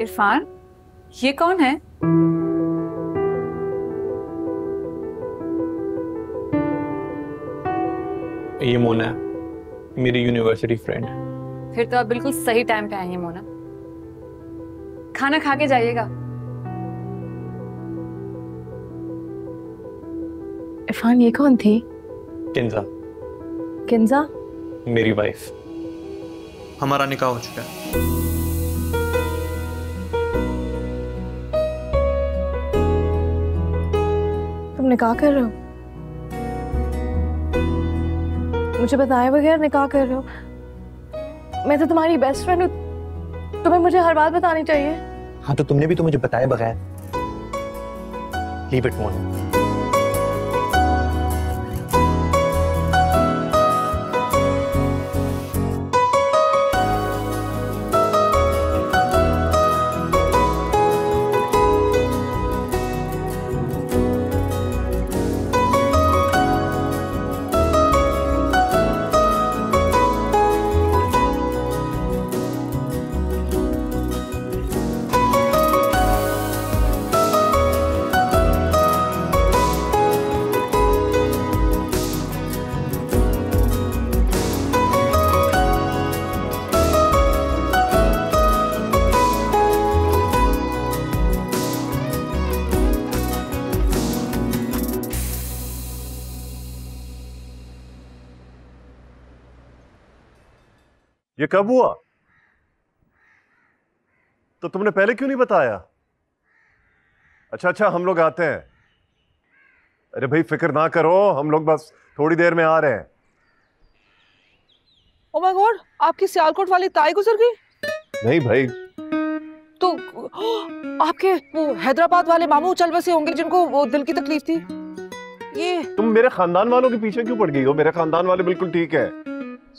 इरफान, ये कौन है? ये मोना है, मेरी यूनिवर्सिटी फ्रेंड। फिर तो आप बिल्कुल सही टाइम पे आई हैं मोना। खाना खा के जाइएगा। इरफान, ये कौन थी? किंजा। किंजा? मेरी वाइफ। हमारा निकाह हो चुका है। निकाह कर रहे हो? मुझे बताए बगैर निकाह कर रहे हो? मैं तो तुम्हारी बेस्ट फ्रेंड हूँ, तुम्हें मुझे हर बात बतानी चाहिए। हाँ, तो तुमने भी तो मुझे बताए बगैर। Leave it, Mona। ये कब हुआ? तो तुमने पहले क्यों नहीं बताया? अच्छा, हम लोग आते हैं। अरे भाई, फिक्र ना करो, हम लोग बस थोड़ी देर में आ रहे हैं। Oh my God, आपकी सियालकोट वाली ताई गुजर गई? नहीं भाई। तो आपके वो हैदराबाद वाले मामू चल बसे होंगे जिनको वो दिल की तकलीफ थी। ये तुम मेरे खानदान वालों के पीछे क्यों पड़ गई हो? मेरे खानदान वाले बिल्कुल ठीक है।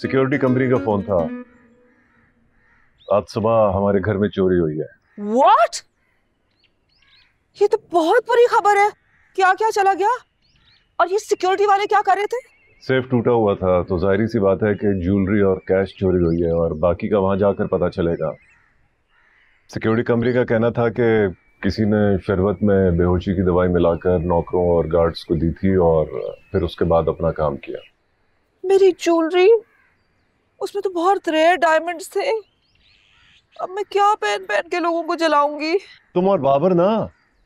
सिक्योरिटी कंपनी का फोन था, आज सुबह हमारे घर में चोरी हुई है। What? ये तो बहुत बुरी खबर है। क्या क्या चला गया? और ये सिक्योरिटी वाले क्या कर रहे थे? सेफ टूटा हुआ था, तो जाहिर सी बात है कि ज्वेलरी और कैश चोरी हुई है, और बाकी का वहां जाकर पता चलेगा। सिक्योरिटी कंपनी का कहना था कि किसी ने शरबत में बेहोशी की दवाई मिलाकर नौकरों और गार्ड्स को दी थी, और फिर उसके बाद अपना काम किया। मेरी ज्वेलरी, उसमें तो बहुत रेयर डायमंड्स थे। अब मैं क्या पहन पहन के लोगों को जलाऊंगी? तुम और बाबर ना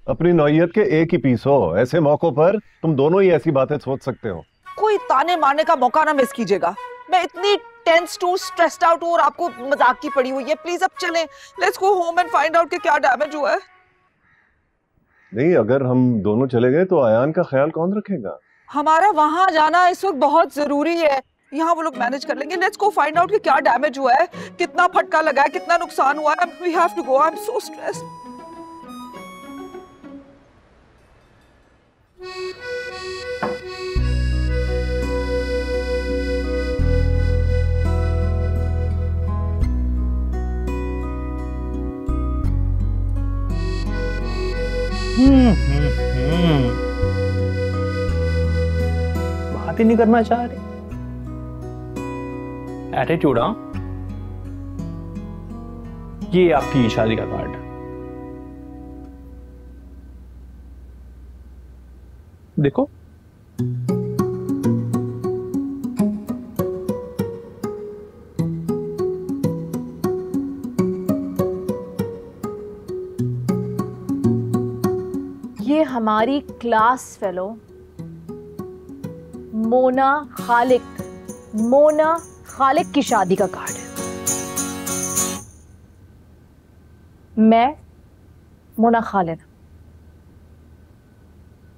अपनी नौइयत के एक ही पीस हो। ऐसे मौकों पर तुम दोनों ही ऐसी बातें सोच सकते हो। कोई ताने मारने का मौका ना मिस कीजिएगा। मैं इतनी टेंस टू स्ट्रेस्ड आउट हूँ और आपको मजाक की पड़ी हुई है। प्लीज अब चलें, let's go home and find out कि क्या डैमेज हुआ है। नहीं, अगर हम दोनों चले गए तो आयान का ख्याल कौन रखेगा? हमारा वहाँ जाना इस वक्त बहुत जरूरी है, यहाँ वो लोग मैनेज कर लेंगे। लेट्स गो फाइंड आउट कि क्या डैमेज हुआ है, कितना फटका लगा है, कितना नुकसान हुआ है। We have to go, I am so stressed. बात ही नहीं करना चाह रही। एटीट्यूड। हाँ, ये आपकी शादी का कार्ड। देखो, ये हमारी क्लास फेलो मोना खालिद की शादी का कार्ड है। मैं मोना खालिद।